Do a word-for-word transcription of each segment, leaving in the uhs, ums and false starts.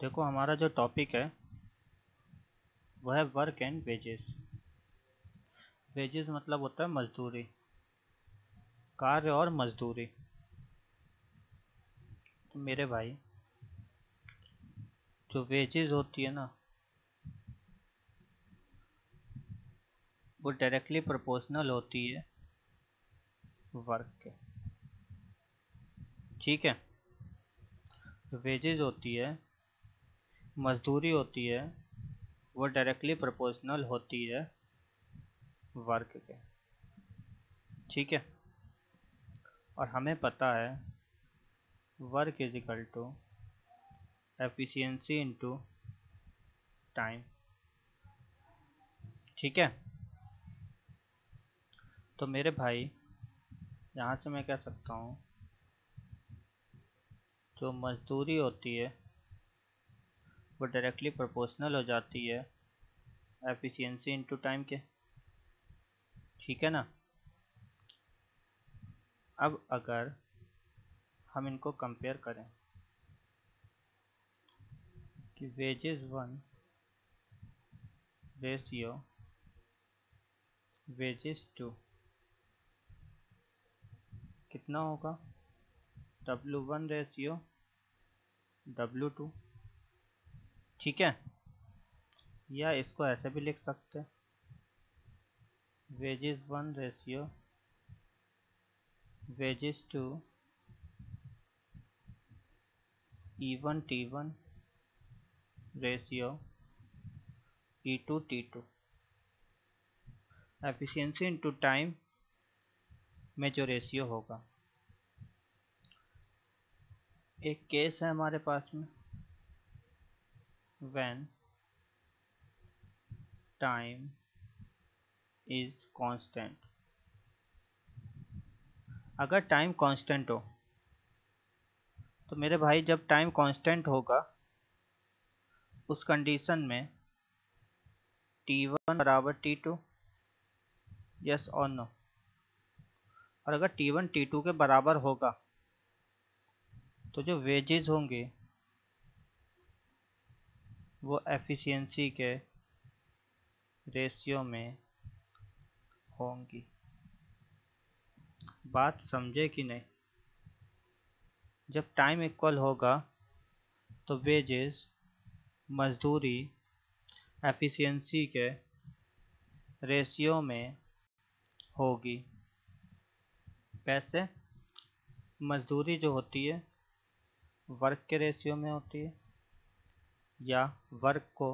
देखो हमारा जो टॉपिक है वह है वर्क एंड वेजेस। वेजेस मतलब होता है मजदूरी, कार्य और मजदूरी। तो मेरे भाई जो वेजेस होती है ना वो डायरेक्टली प्रोपोर्शनल होती है वर्क के, ठीक है। जो वेजेस होती है, मजदूरी होती है, वो डायरेक्टली प्रोपोर्शनल होती है वर्क के, ठीक है। और हमें पता है work is equal to efficiency into time, ठीक है। तो मेरे भाई यहाँ से मैं कह सकता हूँ जो मजदूरी होती है वो डायरेक्टली प्रोपोर्शनल हो जाती है एफिशिएंसी इनटू टाइम के, ठीक है ना। अब अगर हम इनको कंपेयर करें कि wages one ratio wages two कितना होगा, W one ratio W two, ठीक है। या इसको ऐसे भी लिख सकते हैं wages one ratio wages two E one T one ratio E two T two. Efficiency into time में जो रेशियो होगा, एक केस है हमारे पास में when time is constant। अगर टाइम कांस्टेंट हो तो मेरे भाई जब टाइम कांस्टेंट होगा उस कंडीशन में टी वन बराबर टी टू, यस और नो। और अगर टी वन टी टू के बराबर होगा तो जो वेजेस होंगे वो एफिशिएंसी के रेशियो में होंगी। बात समझे कि नहीं? जब टाइम इक्वल होगा तो वेजेस मजदूरी एफिशिएंसी के रेशियो में होगी। वैसे मजदूरी जो होती है वर्क के रेशियो में होती है या वर्क को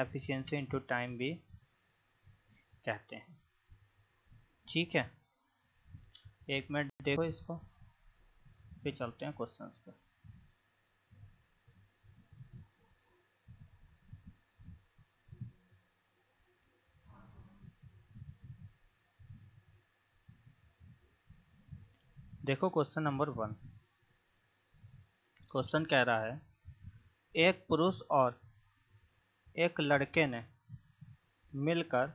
एफिशिएंसी इनटू टाइम भी कहते हैं, ठीक है। एक मिनट देखो इसको, फिर चलते हैं क्वेश्चंस पे। देखो क्वेश्चन नंबर वन, क्वेश्चन कह रहा है एक पुरुष और एक लड़के ने मिलकर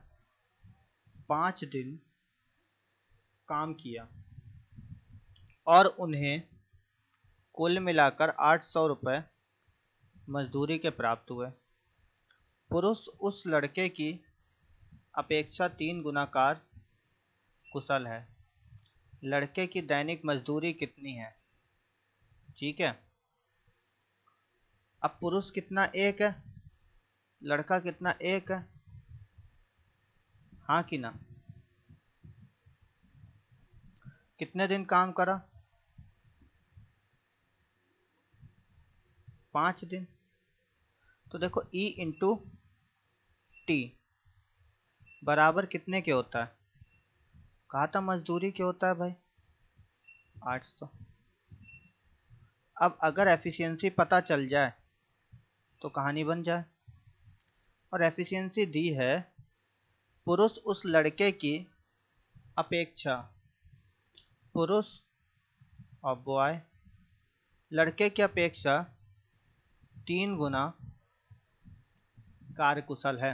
पाँच दिन काम किया और उन्हें कुल मिलाकर आठ सौ रुपये मजदूरी के प्राप्त हुए। पुरुष उस लड़के की अपेक्षा तीन गुनाकार कुशल है। लड़के की दैनिक मजदूरी कितनी है, ठीक है। अब पुरुष कितना एक है, लड़का कितना एक है, हाँ कि ना। कितने दिन काम करा, पाँच दिन। तो देखो E इंटू टी बराबर कितने के होता है, कहा था मजदूरी के होता है भाई आठ सौ। अब अगर एफिशिएंसी पता चल जाए तो कहानी बन जाए। और एफिशिएंसी दी है पुरुष उस लड़के की अपेक्षा, पुरुष और बॉय लड़के की अपेक्षा तीन गुना कार्यकुशल है।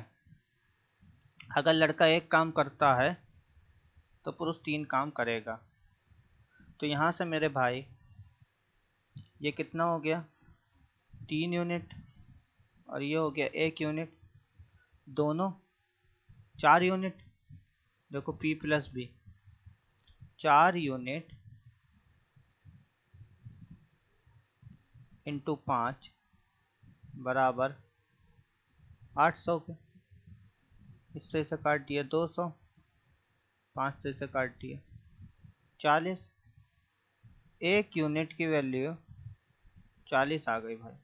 अगर लड़का एक काम करता है तो पुरुष तीन काम करेगा। तो यहाँ से मेरे भाई ये कितना हो गया, तीन यूनिट और ये हो गया एक यूनिट, दोनों चार यूनिट। देखो P प्लस बी चार यूनिट इंटू पाँच बराबर आठ सौ के, इससे इसे काट दिया दो सौ, पाँच से इसे काट दिया चालीस, एक यूनिट की वैल्यू चालीस आ गई भाई,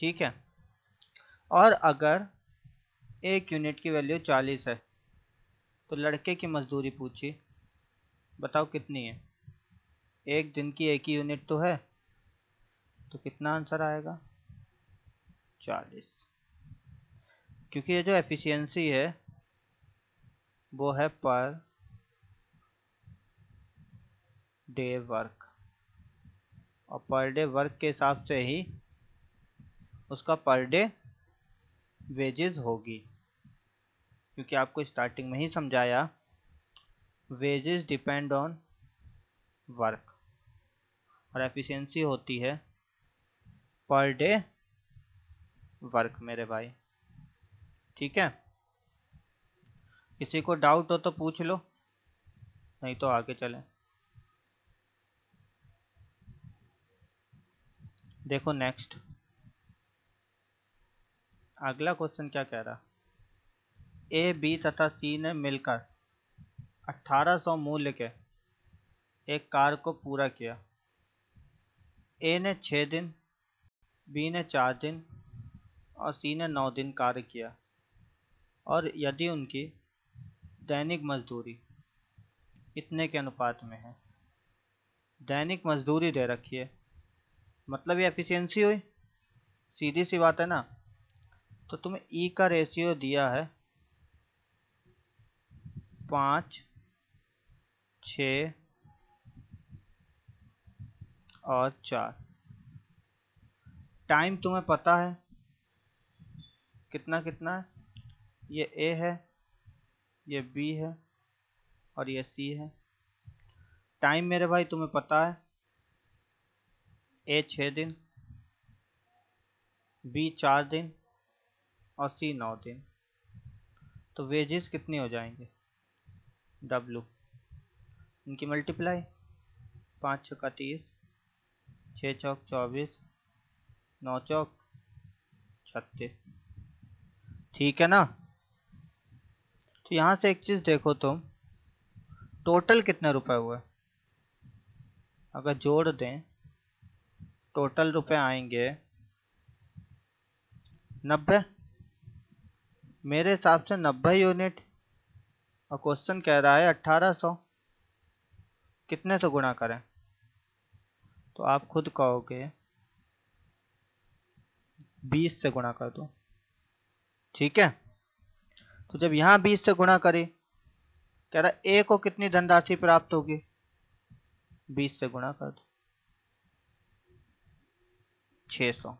ठीक है। और अगर एक यूनिट की वैल्यू चालीस है तो लड़के की मजदूरी पूछी, बताओ कितनी है, एक दिन की एक ही यूनिट तो है, तो कितना आंसर आएगा चालीस, क्योंकि ये जो एफिशिएंसी है वो है पर डे वर्क, और पर डे वर्क के हिसाब से ही उसका पर डे वेजेस होगी, क्योंकि आपको स्टार्टिंग में ही समझाया वेजेस डिपेंड ऑन वर्क, और एफिशिएंसी होती है पर डे वर्क मेरे भाई, ठीक है। किसी को डाउट हो तो पूछ लो, नहीं तो आगे चलें। देखो नेक्स्ट अगला क्वेश्चन क्या कह रहा, ए बी तथा सी ने मिलकर अठारह सौ मूल्य के एक कार्य को पूरा किया। ए ने छः दिन, बी ने चार दिन और सी ने नौ दिन कार्य किया, और यदि उनकी दैनिक मजदूरी इतने के अनुपात में है, दैनिक मजदूरी दे रखी है, मतलब ये एफिशिएंसी हुई, सीधी सी बात है ना। तो तुम्हें ई का रेशियो दिया है पाँच, छः और चार। टाइम तुम्हें पता है कितना कितना है, ये ए है, ये बी है और ये सी है। टाइम मेरे भाई तुम्हें पता है, ए छः दिन, बी चार दिन और सी नौ दिन, तो वेजेस कितनी हो जाएंगे डब्लू, इनकी मल्टीप्लाई पाँच छः का तीस, छः चौक चौबीस, नौ चौक छत्तीस, ठीक है ना। तो यहाँ से एक चीज़ देखो तुम, टोटल कितने रुपए हुए, अगर जोड़ दें टोटल रुपए आएंगे नब्बे, मेरे हिसाब से नब्बे यूनिट, और क्वेश्चन कह रहा है अठारह सौ, कितने से गुणा करें, तो आप खुद कहोगे बीस से गुणा कर दो, ठीक है। तो जब यहाँ बीस से गुणा करी, कह रहा ए को कितनी धनराशि प्राप्त होगी, बीस से गुणा कर दो छह सौ।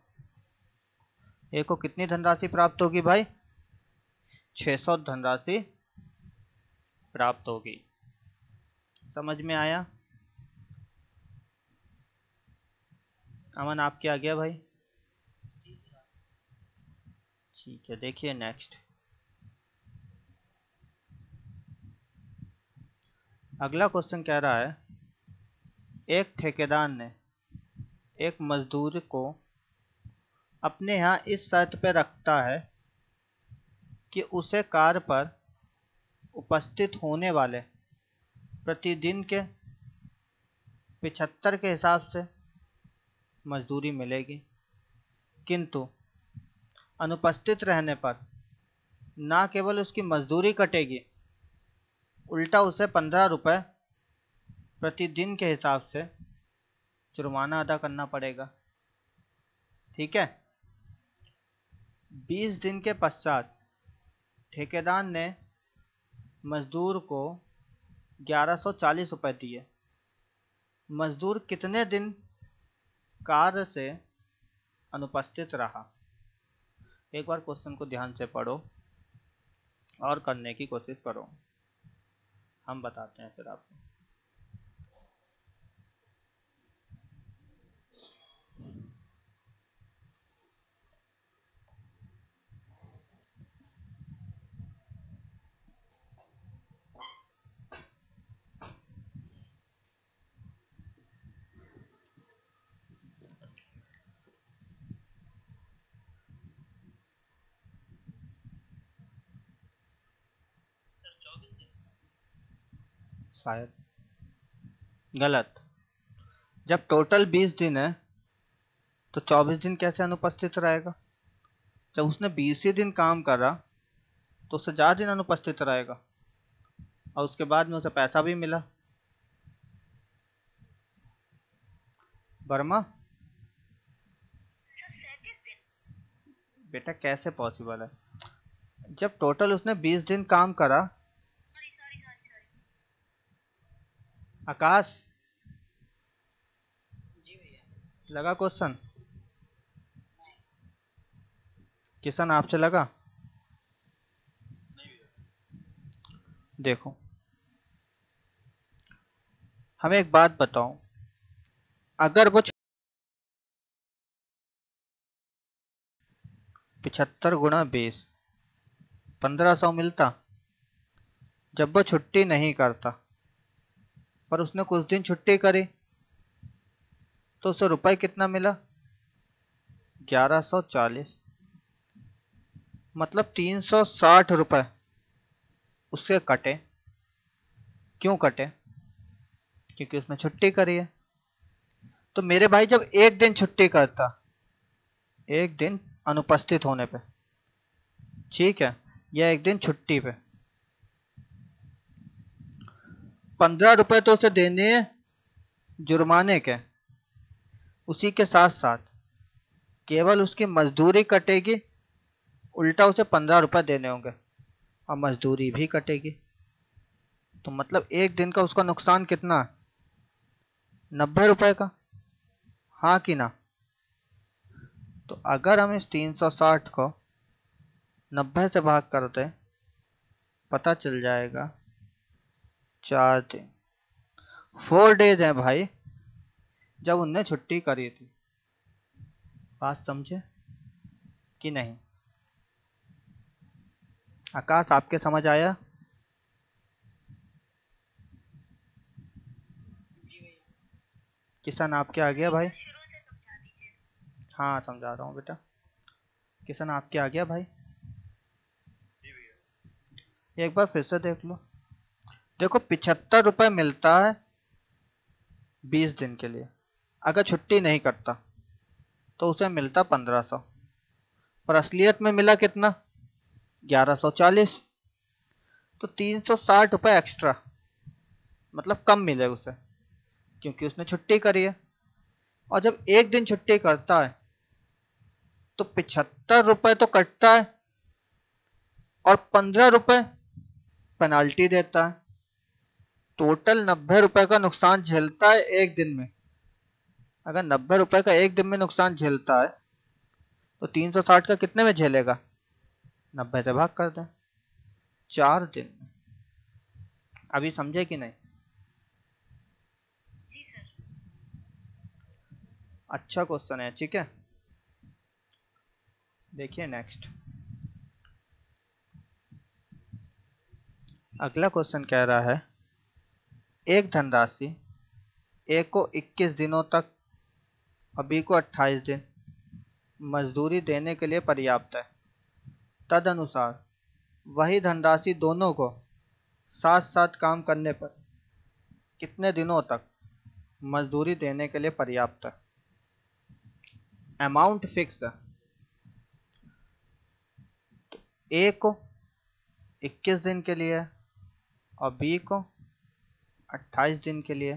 ए को कितनी धनराशि प्राप्त होगी भाई, छह सौ धनराशि प्राप्त होगी। समझ में आया अमन, आप क्या आ गया भाई, ठीक है। देखिए नेक्स्ट अगला क्वेश्चन कह रहा है, एक ठेकेदार ने एक मजदूर को अपने यहाँ इस शर्त पे रखता है कि उसे कार्य पर उपस्थित होने वाले प्रतिदिन के पचहत्तर के हिसाब से मजदूरी मिलेगी, किंतु अनुपस्थित रहने पर ना केवल उसकी मजदूरी कटेगी, उल्टा उसे पंद्रह रुपये प्रतिदिन के हिसाब से जुर्माना अदा करना पड़ेगा, ठीक है। बीस दिन के पश्चात ठेकेदार ने मजदूर को ग्यारह सौ चालीस रुपये दिए, मजदूर कितने दिन कार्य से अनुपस्थित रहा। एक बार क्वेश्चन को ध्यान से पढ़ो और करने की कोशिश करो, हम बताते हैं फिर आपको। शायद गलत। जब टोटल बीस दिन है तो चौबीस दिन कैसे अनुपस्थित रहेगा? जब उसने बीस ही दिन काम करा तो उससे चार दिन अनुपस्थित रहेगा और उसके बाद में उसे पैसा भी मिला। वर्मा बेटा कैसे पॉसिबल है? जब टोटल उसने बीस दिन काम करा। आकाश जी भैया लगा क्वेश्चन? किशन आपसे लगा? देखो हमें एक बात बताओ, अगर वो पिछहत्तर गुणा बीस पंद्रह सौ मिलता जब वो छुट्टी नहीं करता, पर उसने कुछ दिन छुट्टी करी तो उसे रुपए कितना मिला? ग्यारह सौ चालीस। मतलब तीन सौ साठ रुपये उससे कटे। क्यों कटे? क्योंकि उसने छुट्टी करी है। तो मेरे भाई जब एक दिन छुट्टी करता, एक दिन अनुपस्थित होने पे, ठीक है, या एक दिन छुट्टी पे, पंद्रह रुपए तो उसे देने जुर्माने के, उसी के साथ साथ केवल उसकी मजदूरी कटेगी, उल्टा उसे पंद्रह रुपए देने होंगे और मजदूरी भी कटेगी। तो मतलब एक दिन का उसका नुकसान कितना है? नब्बे रुपए का। हाँ कि ना? तो अगर हम इस तीन सौ साठ को नब्बे से भाग करते पता चल जाएगा चार दिन, फोर डेज है भाई जब उनने छुट्टी करी थी। बात समझे कि नहीं? आकाश आपके समझ आया? किशन आपके आ गया भाई? हाँ समझा रहा हूँ बेटा। किशन आपके आ गया भाई? एक बार फिर से देख लो। देखो पिछहत्तर रुपये मिलता है बीस दिन के लिए, अगर छुट्टी नहीं करता तो उसे मिलता पंद्रह सौ, पर असलियत में मिला कितना? ग्यारह सौ चालीस। तो तीन सौ साठ रुपये एक्स्ट्रा, मतलब कम मिले उसे क्योंकि उसने छुट्टी करी है। और जब एक दिन छुट्टी करता है तो पिछहत्तर रुपये तो कटता है और पंद्रह रुपये पेनाल्टी देता है। टोटल नब्बे रुपये का नुकसान झेलता है एक दिन में। अगर नब्बे रुपये का एक दिन में नुकसान झेलता है तो तीन सौ साठ का कितने में झेलेगा? नब्बे से भाग कर दें, चार दिन। अभी समझे कि नहीं? जी सर। अच्छा क्वेश्चन है, ठीक है। देखिए नेक्स्ट, अगला क्वेश्चन कह रहा है एक धनराशि ए को इक्कीस दिनों तक और बी को अट्ठाईस दिन मजदूरी देने के लिए पर्याप्त है, तदनुसार वही धनराशि दोनों को साथ साथ काम करने पर कितने दिनों तक मजदूरी देने के लिए पर्याप्त है? अमाउंट फिक्स है। तो ए को इक्कीस दिन के लिए और बी को अट्ठाईस दिन के लिए।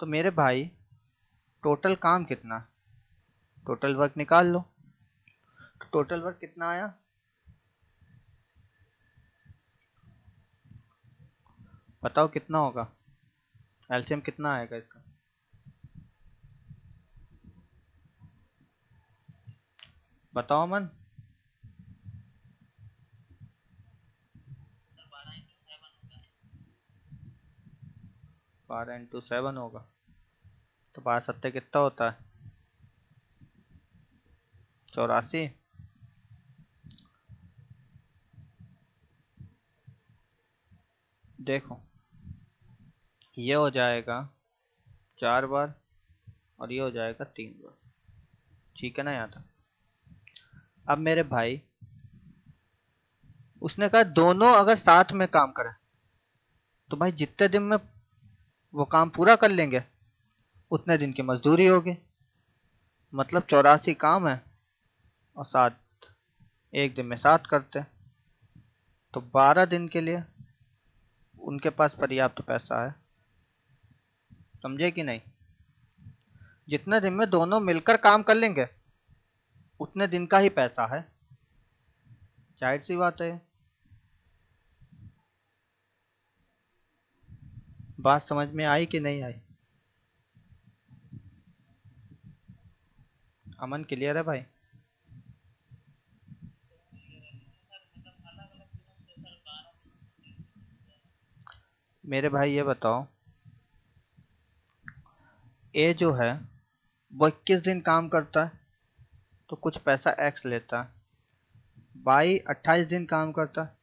तो मेरे भाई टोटल काम कितना है? टोटल वर्क निकाल लो। टोटल वर्क कितना आया? बताओ कितना होगा? एलसीएम कितना आएगा इसका? बताओ अमन। बारह इंटू सेवन होगा तो बारह सत्ते कितना होता है? चौरासी। देखो ये हो जाएगा चार बार और ये हो जाएगा तीन बार, ठीक है ना? यहाँ तक। अब मेरे भाई उसने कहा दोनों अगर साथ में काम करें तो भाई जितने दिन में वो काम पूरा कर लेंगे उतने दिन की मजदूरी होगी। मतलब चौरासी काम है और सात एक दिन में सात करते तो बारह दिन के लिए उनके पास पर्याप्त तो पैसा है। समझे कि नहीं? जितने दिन में दोनों मिलकर काम कर लेंगे उतने दिन का ही पैसा है, जाहिर सी बात है। बात समझ में आई कि नहीं आई? अमन क्लियर है भाई? मेरे भाई ये बताओ, ए जो है वो इक्कीस दिन काम करता है तो कुछ पैसा एक्स लेता है, बाई अट्ठाईस दिन काम करता है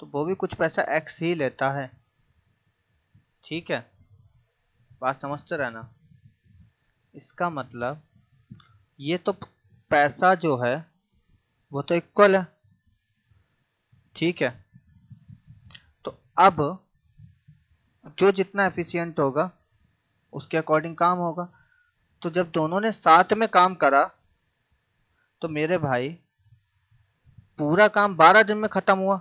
तो वो भी कुछ पैसा एक्स ही लेता है। ठीक है, बात समझते रहना। इसका मतलब ये तो पैसा जो है वो तो इक्वल है। ठीक है, तो अब जो जितना एफिशिएंट होगा उसके अकॉर्डिंग काम होगा। तो जब दोनों ने साथ में काम करा तो मेरे भाई पूरा काम बारह दिन में ख़त्म हुआ।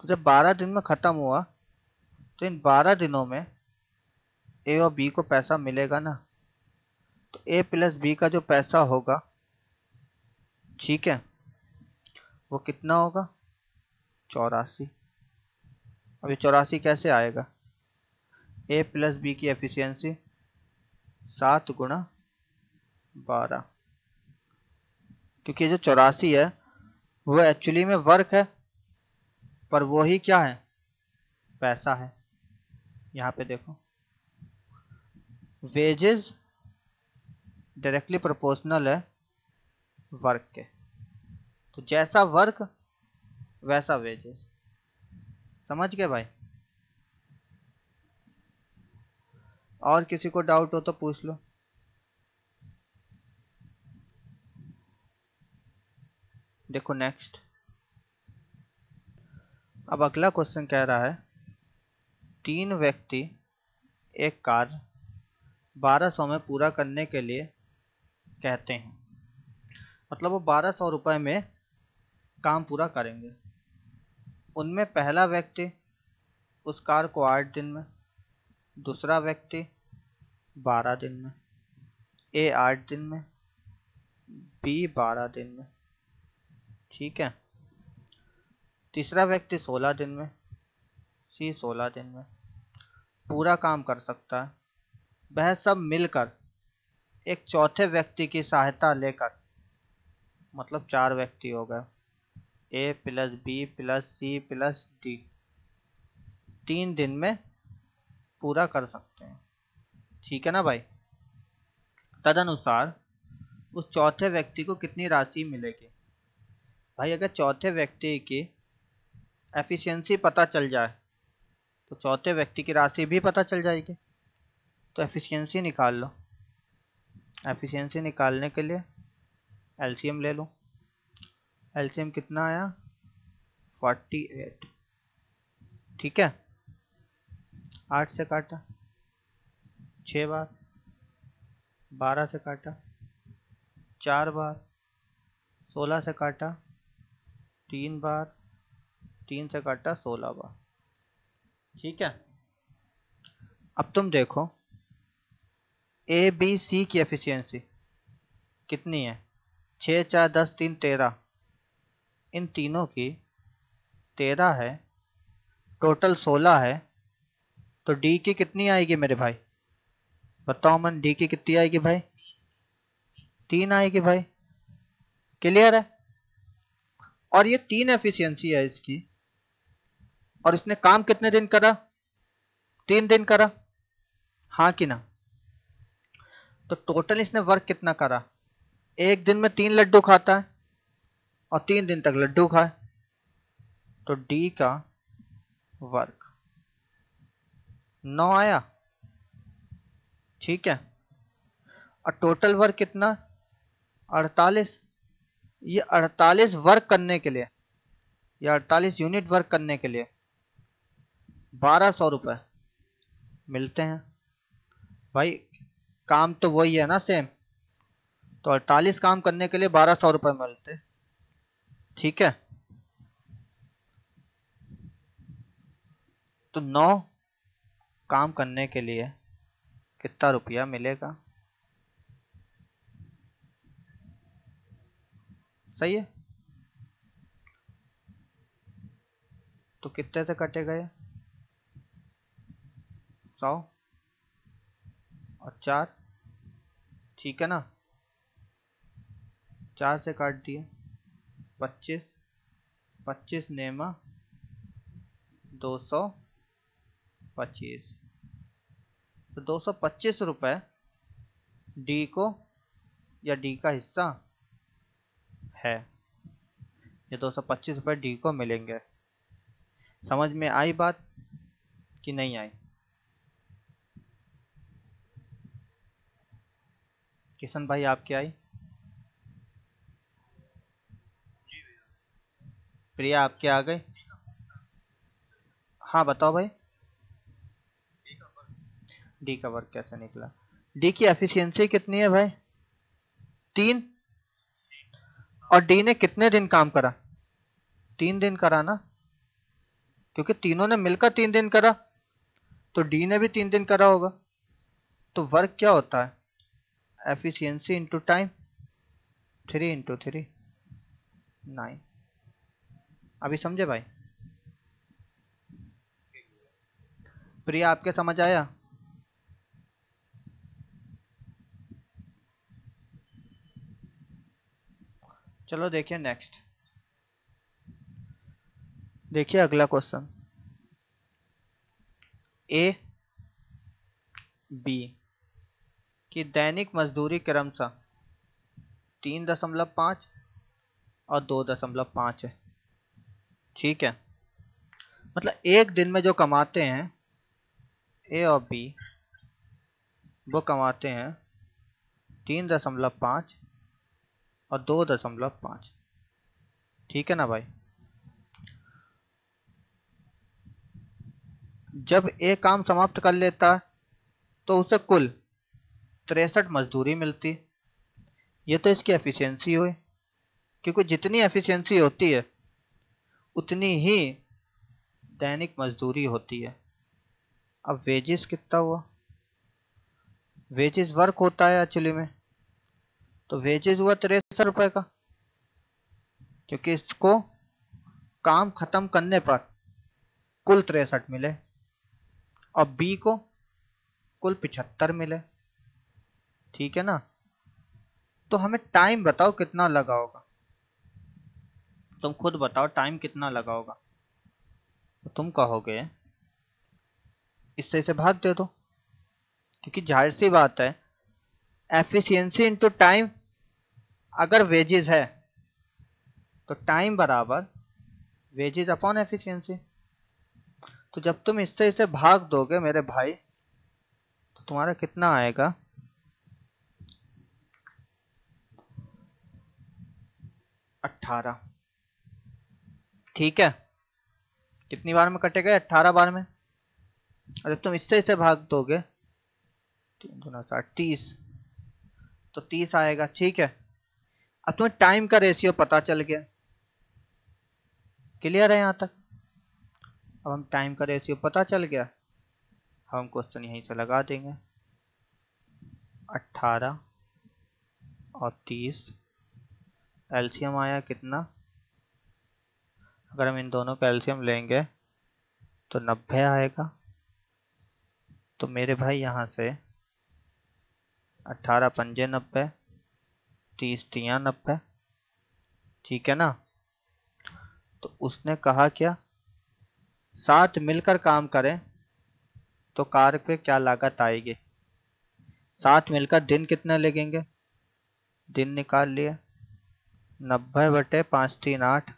तो जब बारह दिन में ख़त्म हुआ तो इन बारह दिनों में ए और बी को पैसा मिलेगा ना, तो ए प्लस बी का जो पैसा होगा, ठीक है, वो कितना होगा? चौरासी। अब ये चौरासी कैसे आएगा? ए प्लस बी की एफिशिएंसी सात गुणा बारह, क्योंकि जो चौरासी है वो एक्चुअली में वर्क है पर वो ही क्या है? पैसा है। यहाँ पे देखो, वेजेस डायरेक्टली प्रोपोर्शनल है वर्क के, तो जैसा वर्क वैसा वेजेस। समझ गए भाई? और किसी को डाउट हो तो पूछ लो। देखो नेक्स्ट, अब अगला क्वेश्चन कह रहा है तीन व्यक्ति एक कार्य बारह सौ में पूरा करने के लिए कहते हैं। मतलब वो बारह सौ रुपए में काम पूरा करेंगे। उनमें पहला व्यक्ति उस कार्य को आठ दिन में, दूसरा व्यक्ति बारह दिन में, ए आठ दिन में, बी बारह दिन में, ठीक है, तीसरा व्यक्ति सोलह दिन में, सी सोलह दिन में पूरा काम कर सकता है। वह सब मिलकर एक चौथे व्यक्ति की सहायता लेकर, मतलब चार व्यक्ति हो गए, A plus B plus C plus D, तीन दिन में पूरा कर सकते हैं। ठीक है ना भाई? तदनुसार उस चौथे व्यक्ति को कितनी राशि मिलेगी? भाई अगर चौथे व्यक्ति की एफिशिएंसी पता चल जाए तो चौथे व्यक्ति की राशि भी पता चल जाएगी। तो एफिशिएंसी निकाल लो। एफिशिएंसी निकालने के लिए एलसीएम ले लो। एलसीएम कितना आया? अड़तालीस। ठीक है, आठ से काटा छः बार, बारह से काटा चार बार, सोलह से काटा तीन बार, तीन से काटा सोलह बार। ठीक है, अब तुम देखो ए बी सी की एफिशिएंसी कितनी है? छः चार दस तीन तेरह, इन तीनों की तेरह है, टोटल सोलह है। तो डी की कितनी आएगी मेरे भाई? बताओ मन, डी की कितनी आएगी भाई? तीन आएगी भाई। क्लियर है? और ये तीन एफिशिएंसी है इसकी, और इसने काम कितने दिन करा? तीन दिन करा, हाँ कि ना? तो टोटल इसने वर्क कितना करा? एक दिन में तीन लड्डू खाता है और तीन दिन तक लड्डू खाए, तो डी का वर्क नौ आया। ठीक है, और टोटल वर्क कितना? अड़तालीस। ये अड़तालीस वर्क करने के लिए या अड़तालीस यूनिट वर्क करने के लिए बारह सौ रुपये मिलते हैं। भाई काम तो वही है ना सेम, तो अड़तालीस काम करने के लिए बारह सौ रुपये मिलते, ठीक है। तो नौ काम करने के लिए कितना रुपया मिलेगा, सही है। तो कितने से कटे गए, सौ और चार, ठीक है ना, चार से काट दिए, पच्चीस पच्चीस नेमा दो सौ पच्चीस, तो दो सौ पच्चीस रुपये डी को या डी का हिस्सा है, ये दो सौ पच्चीस रुपये डी को मिलेंगे। समझ में आई बात कि नहीं आई, किशन भाई आपकी आई, प्रिया आपके आ गए, हाँ बताओ भाई। डी का वर्क कैसे निकला, डी की एफिशिएंसी कितनी है भाई, तीन, और डी ने कितने दिन काम करा, तीन दिन करा ना, क्योंकि तीनों ने मिलकर तीन दिन करा, तो डी ने भी तीन दिन करा होगा। तो वर्क क्या होता है, efficiency into time, three into three nine. अभी समझे भाई, प्रिया आपके समझ आया, चलो देखिए नेक्स्ट, देखिए अगला क्वेश्चन। ए बी की दैनिक मजदूरी क्रमशः तीन दशमलव पाँच और दो दशमलव पाँच है, ठीक है। मतलब एक दिन में जो कमाते हैं ए और बी, वो कमाते हैं तीन दशमलव पाँच और दो दशमलव पाँच, ठीक है ना भाई। जब ए काम समाप्त कर लेता है तो उसे कुल तिरसठ मजदूरी मिलती, ये तो इसकी एफिशिएंसी हुई, क्योंकि जितनी एफिशिएंसी होती है उतनी ही दैनिक मजदूरी होती है। अब वेजेस कितना हुआ, वेजेस वर्क होता है एक्चुअली में, तो वेजेस हुआ तिरसठ रुपए का, क्योंकि इसको काम खत्म करने पर कुल तिरसठ मिले और बी को कुल पचहत्तर मिले, ठीक है ना। तो हमें टाइम बताओ कितना लगा होगा, तुम खुद बताओ टाइम कितना लगा होगा। तो तुम कहोगे इससे इसे भाग दे दो, क्योंकि जाहिर सी बात है एफिशिएंसी इंटू टाइम, अगर वेजेस है तो टाइम बराबर वेजेस अपॉन एफिशिएंसी। तो जब तुम इससे इसे भाग दोगे मेरे भाई, तो तुम्हारा कितना आएगा, अट्ठारह, ठीक है। कितनी बार में कटे गए, अट्ठारह बार में, और जब तुम इससे इसे भाग दोगे तीन गुना साठ, तीस, तो तीस आएगा, ठीक है। अब तुम्हें टाइम का रेशियो पता चल गया, क्लियर है यहाँ तक। अब हम टाइम का रेशियो पता चल गया, हम क्वेश्चन यहीं से लगा देंगे, अट्ठारह और तीस, एलसीएम आया कितना, अगर हम इन दोनों का एलसीएम लेंगे तो नब्बे आएगा। तो मेरे भाई यहाँ से अट्ठारह पंजे नब्बे, तीस तिया नब्बे, ठीक है ना। तो उसने कहा क्या, साथ मिलकर काम करें तो कार्य पे क्या लागत आएगी, साथ मिलकर दिन कितने लगेंगे, दिन निकाल लिए, नब्बे बटे पाँच तीन आठ,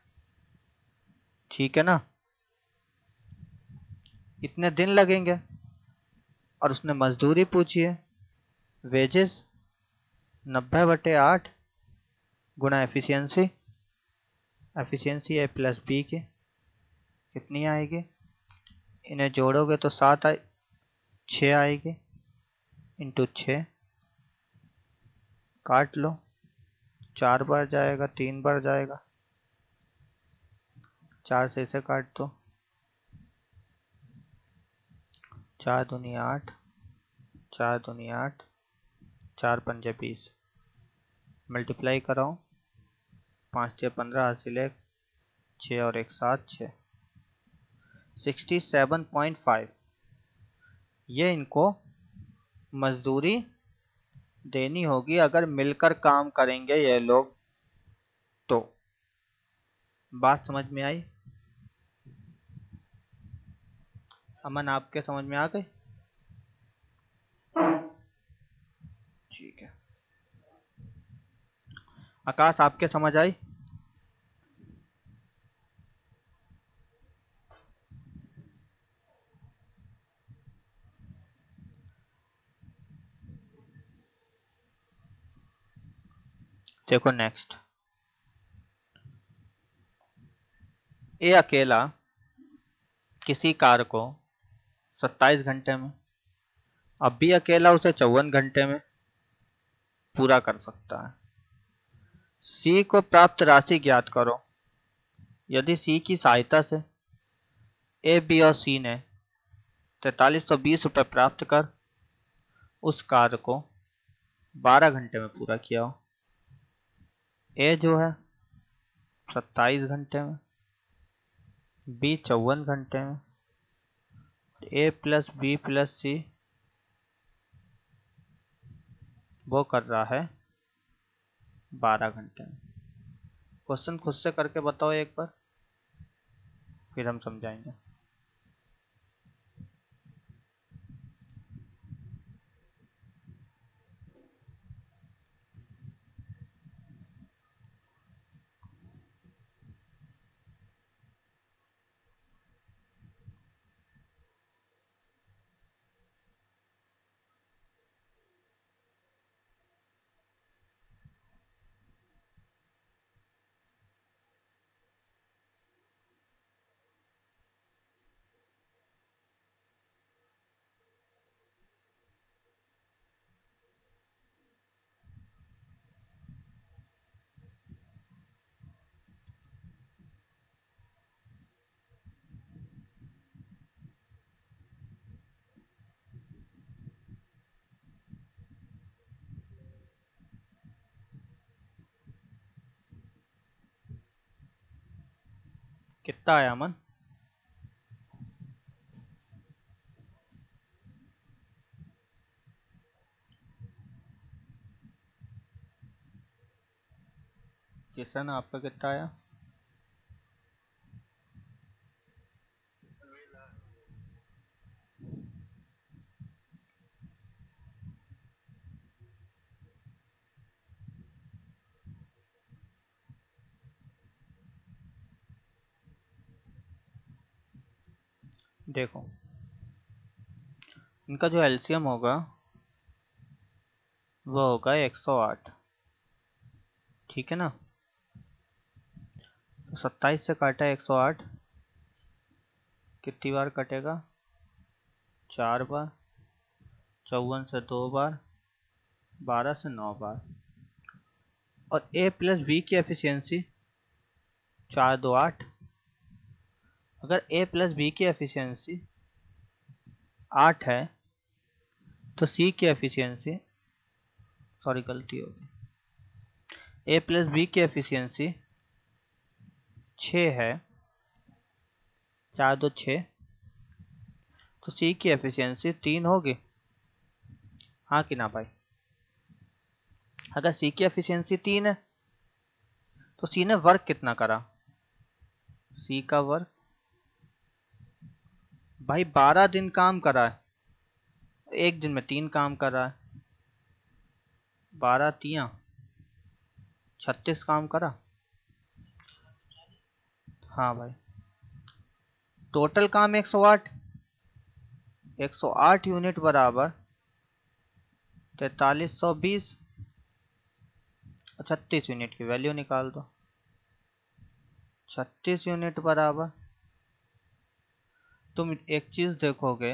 ठीक है ना, इतने दिन लगेंगे। और उसने मजदूरी पूछी है, वेजेस नब्बे बटे आठ गुणा एफिशिएंसी, एफिशिएंसी है प्लस बी के, कितनी आएगी, इन्हें जोड़ोगे तो सात आए छः आएगी, इंटू छः काट लो, चार बार जाएगा तीन बार जाएगा, चार से इसे काट दो, चार दूनी आठ, चार दूनी आठ, चार पंजे बीस, मल्टीप्लाई कराऊँ, पाँच छः पंद्रह हासिल एक छः और एक सात छः, सिक्सटी सेवन पॉइंट फाइव ये इनको मजदूरी देनी होगी अगर मिलकर काम करेंगे ये लोग। तो बात समझ में आई अमन, आपके समझ में आ गई? ठीक है आकाश, आपके समझ आई? देखो नेक्स्ट, ए अकेला किसी कार को सत्ताईस घंटे में, अब भी अकेला उसे चौवन घंटे में पूरा कर सकता है। सी को प्राप्त राशि ज्ञात करो, यदि सी की सहायता से ए बी और सी ने तैतालीस सौ बीस रुपये प्राप्त कर उस कार को बारह घंटे में पूरा किया हो, ए जो है सत्ताईस घंटे में, बी चौवन घंटे में, A plus B plus C वो कर रहा है बारह घंटे में। क्वेश्चन खुद से करके बताओ एक बार, फिर हम समझाएंगे। कितना आया अमन? किशन आपका कितना आया? देखो इनका जो एलसीएम होगा वो होगा एक सौ आठ, ठीक है ना, तो सत्ताईस से काटा एक सौ आठ, कितनी बार कटेगा, चार बार, चौवन से दो बार, बारह से नौ बार, और ए प्लस बी की एफिशिएंसी चार दो आठ, अगर a प्लस बी की एफिशिएंसी आठ है तो c की एफिशिएंसी, सॉरी गलती हो गई, a प्लस बी की एफिशिएंसी छः है, चार दो छः, तो c की एफिशिएंसी तीन होगी, हाँ कि ना भाई? अगर c की एफिशिएंसी तीन है तो c ने वर्क कितना करा, c का वर्क भाई बारह दिन काम करा है, एक दिन में तीन काम कर रहा है, बारह तिया छत्तीस काम करा, हाँ भाई टोटल काम एक सौ आठ, एक सौ आठ यूनिट बराबर तैतालीस सौ बीस छत्तीस यूनिट की वैल्यू निकाल दो, छत्तीस यूनिट बराबर तुम एक चीज देखोगे,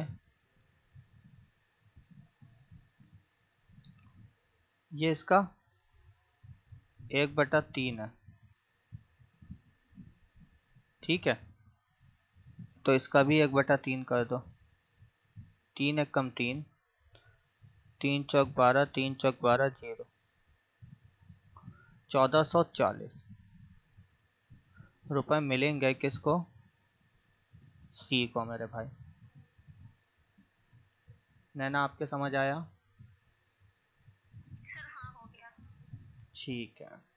ये इसका एक बटा तीन है, ठीक है, तो इसका भी एक बटा तीन कर दो। तीन एक कम तीन, तीन चौक बारह, तीन चौक बारह जीरो, चौदह सौ चालीस रुपये मिलेंगे। किसको? सी को मेरे भाई। नैना आपके समझ आया? ठीक है।